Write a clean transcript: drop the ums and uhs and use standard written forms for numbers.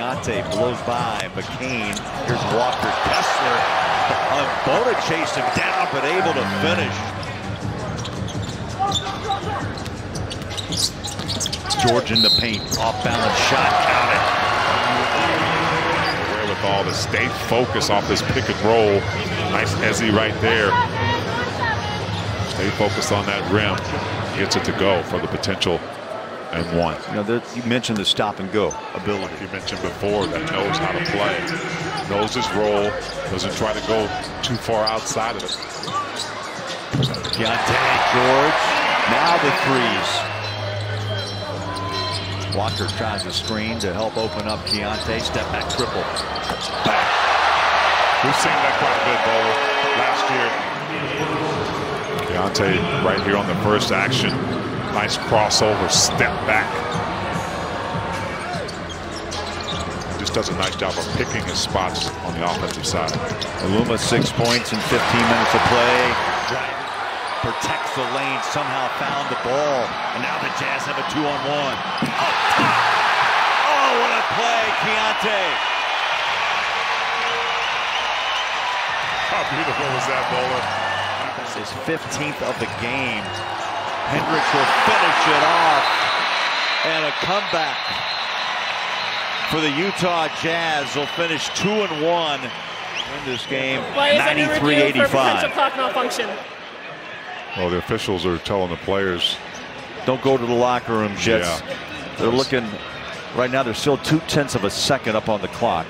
Keyonte blows by McCain. Here's Walker Kessler. Bona chased him down, but able to finish. George in the paint. Off-balance shot. Count it. Wherewithal to stay focused off this pick and roll. Nice Ezzy right there. Stay focused on that rim. Gets it to go for the potential and one. You know, you mentioned the stop and go ability. You mentioned before that knows how to play, knows his role, doesn't try to go too far outside of it. Keyonte George, now the threes. Walker tries a screen to help open up Keyonte. Step back triple. Back. We've seen that quite a bit, Bowler, last year. Keyonte right here on the first action. Nice crossover, step back. Just does a nice job of picking his spots on the offensive side. Aluma 6 points in 15 minutes of play. Protects the lane, somehow found the ball. And now the Jazz have a 2-on-1. Oh, what a play, Keyonte. How beautiful was that, Bowler? That's his 15th of the game. Hendricks will finish it off, and a comeback for the Utah Jazz. Will finish 2-1 in this game. 93-85. Clock malfunction. Well, the officials are telling the players, don't go to the locker room, Jets. Yeah. They're looking right now. They're still 0.2 of a second up on the clock.